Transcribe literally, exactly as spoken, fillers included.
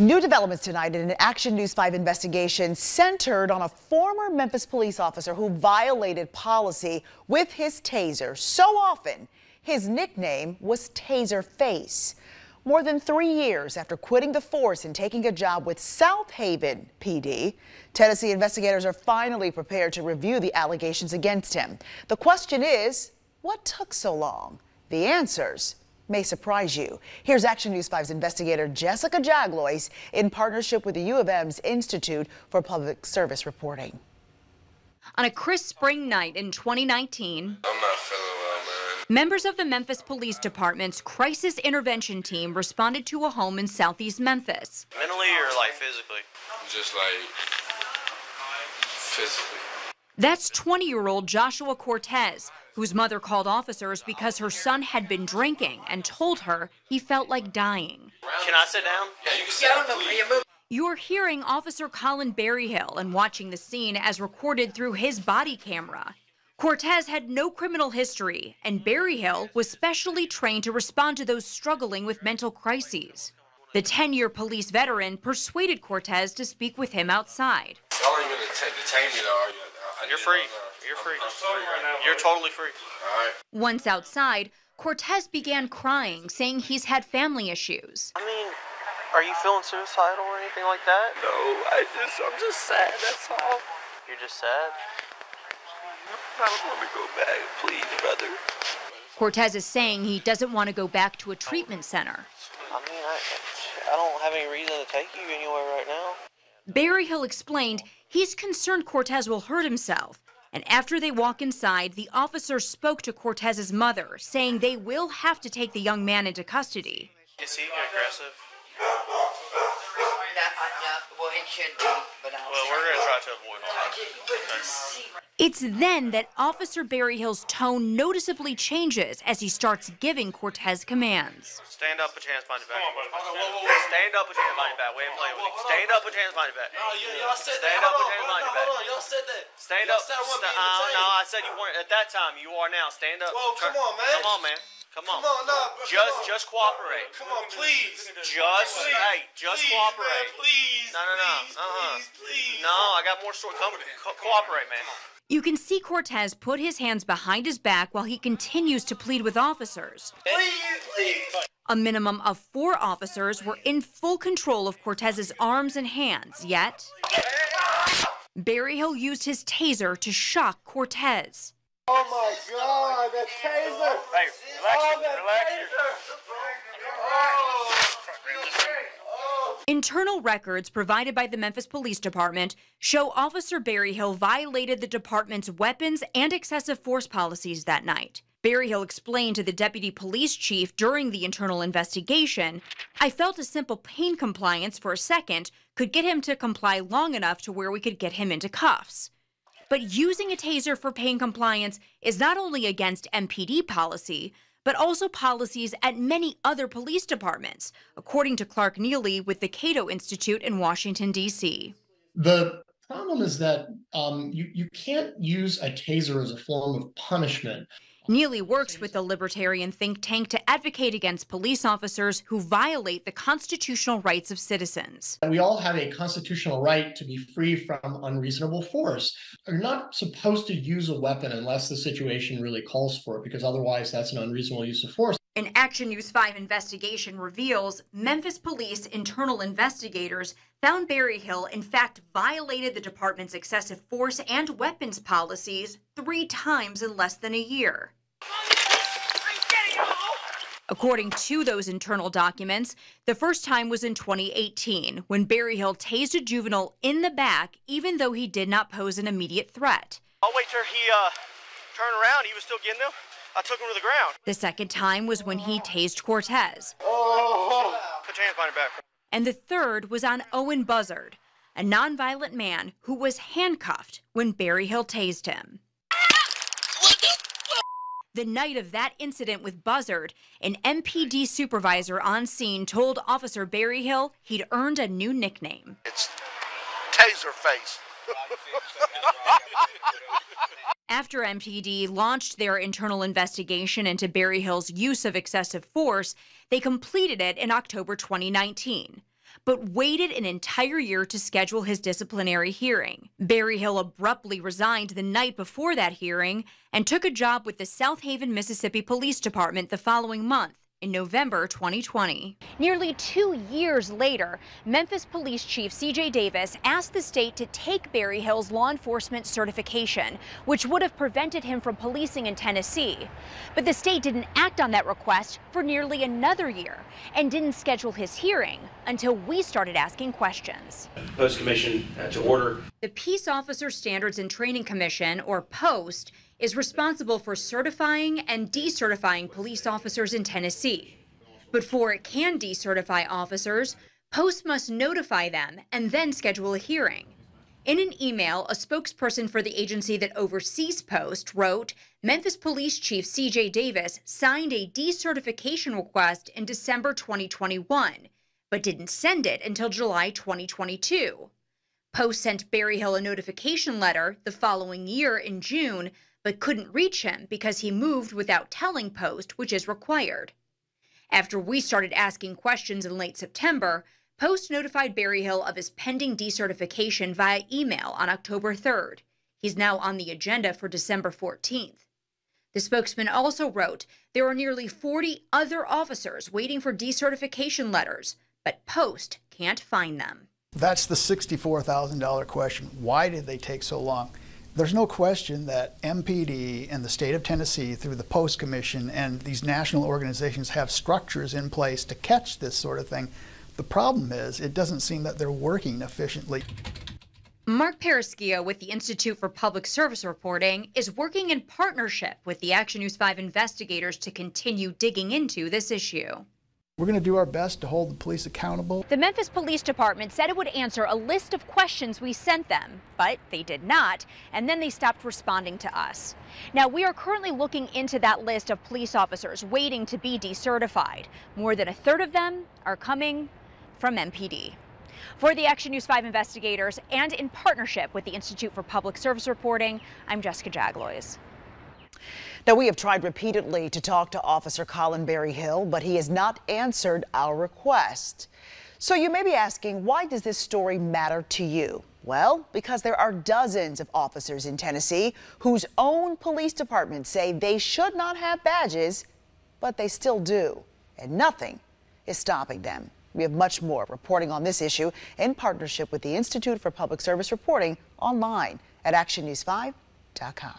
New developments tonight in an Action News five investigation centered on a former Memphis police officer who violated policy with his taser so often his nickname was Taser Face. More than three years after quitting the force and taking a job with South Haven P D, Tennessee investigators are finally prepared to review the allegations against him. The question is, what took so long? The answers may surprise you. Here's Action News five's investigator Jessica Jaglois in partnership with the U of M's Institute for Public Service reporting. On a crisp spring night in twenty nineteen, I'm not feeling well, man. Members of the Memphis Police Department's crisis intervention team responded to a home in Southeast Memphis. Mentally or like physically? Just like physically. That's twenty-year-old Joshua Cortez, whose mother called officers because her son had been drinking and told her he felt like dying. Can I sit down? Yeah, you can sit down, please. You're hearing Officer Colin Berryhill and watching the scene as recorded through his body camera. Cortez had no criminal history, and Berryhill was specially trained to respond to those struggling with mental crises. The ten-year police veteran persuaded Cortez to speak with him outside. Y'all aren't going to detain me, though, are you? You're free. You're free. You're totally free. All right. Once outside, Cortez began crying, saying he's had family issues. I mean, are you feeling suicidal or anything like that? No, I just, I'm just sad, that's all. You're just sad? I don't want to go back, please, brother. Cortez is saying he doesn't want to go back to a treatment center. I mean, I, I don't have any reason to take you anywhere right now. Berryhill explained he's concerned Cortez will hurt himself. And after they walk inside, the officer spoke to Cortez's mother, saying they will have to take the young man into custody. Is he aggressive? No, well, it should be, but I well, we're going to try to avoid all that. It's then that Officer Berryhill's tone noticeably changes as he starts giving Cortez commands. Stand up, put your hands behind your back. Stand up, put your hands behind your back. Wait and play with me. Stand up, put your hands behind your back. Stand up, put your hands behind your back. Y'all said that. Stand up. No, I said you weren't at that time. You are now. Stand up. Whoa, come on, man. Come on, man. Come on. Come on, nah, bro, just, come just cooperate. Come on, please. Just, please, hey, just please, cooperate. Man, please, no, no, no. Please, uh-huh. please, please. No, I got more stories. Come, co cooperate, man. You can see Cortez put his hands behind his back while he continues to plead with officers. Please, please. A minimum of four officers were in full control of Cortez's arms and hands, yet Berryhill used his taser to shock Cortez. Oh my God, that taser! Hey, relax, oh, that relax. Taser. Oh. Internal records provided by the Memphis Police Department show Officer Berryhill violated the department's weapons and excessive force policies that night. Berryhill explained to the deputy police chief during the internal investigation, "I felt a simple pain compliance for a second could get him to comply long enough to where we could get him into cuffs." But using a taser for pain compliance is not only against M P D policy, but also policies at many other police departments, according to Clark Neely with the Cato Institute in Washington, D C. The problem is that um, you, you can't use a taser as a form of punishment. Neely works with the libertarian think tank to advocate against police officers who violate the constitutional rights of citizens. We all have a constitutional right to be free from unreasonable force. You're not supposed to use a weapon unless the situation really calls for it, because otherwise that's an unreasonable use of force. An Action News five investigation reveals Memphis police internal investigators found Berryhill in fact violated the department's excessive force and weapons policies three times in less than a year. According to those internal documents, the first time was in twenty eighteen when Berryhill tased a juvenile in the back even though he did not pose an immediate threat. I'll wait till he uh, turned around, he was still getting them. I took him to the ground. The second time was when he tased Cortez. Oh. Put your hands behind your back. And the third was on Owen Buzzard, a nonviolent man who was handcuffed when Berryhill tased him. The night of that incident with Buzzard, an M P D supervisor on scene told Officer Berryhill he'd earned a new nickname. It's Taser Face. After M P D launched their internal investigation into Berryhill's use of excessive force, they completed it in October twenty nineteen. but waited an entire year to schedule his disciplinary hearing. Berryhill abruptly resigned the night before that hearing and took a job with the South Haven, Mississippi Police Department the following month, in November twenty twenty. Nearly two years later, Memphis Police Chief C J Davis asked the state to take Berryhill's law enforcement certification, which would have prevented him from policing in Tennessee. But the state didn't act on that request for nearly another year and didn't schedule his hearing until we started asking questions. Post Commission uh, to order. The Peace Officer Standards and Training Commission, or POST, is responsible for certifying and decertifying police officers in Tennessee. Before it can decertify officers, POST must notify them and then schedule a hearing. In an email, a spokesperson for the agency that oversees POST wrote, Memphis Police Chief C J Davis signed a decertification request in December twenty twenty-one, but didn't send it until July twenty twenty-two. POST sent Berryhill a notification letter the following year in June, but couldn't reach him because he moved without telling POST, which is required. After we started asking questions in late September, POST notified Berryhill of his pending decertification via email on October third. He's now on the agenda for December fourteenth. The spokesman also wrote, there are nearly forty other officers waiting for decertification letters, but POST can't find them. That's the sixty-four thousand dollar question. Why did they take so long? There's no question that M P D and the state of Tennessee through the POST Commission and these national organizations have structures in place to catch this sort of thing. The problem is it doesn't seem that they're working efficiently. Marc Perrusquia with the Institute for Public Service Reporting is working in partnership with the Action News five investigators to continue digging into this issue. We're going to do our best to hold the police accountable. The Memphis Police Department said it would answer a list of questions we sent them, but they did not, and then they stopped responding to us. Now, we are currently looking into that list of police officers waiting to be decertified. More than a third of them are coming from M P D. For the Action News five investigators and in partnership with the Institute for Public Service Reporting, I'm Jessica Jaglois. Now, we have tried repeatedly to talk to Officer Colin Berryhill, but he has not answered our request. So you may be asking, why does this story matter to you? Well, because there are dozens of officers in Tennessee whose own police departments say they should not have badges, but they still do, and nothing is stopping them. We have much more reporting on this issue in partnership with the Institute for Public Service Reporting online at action news five dot com.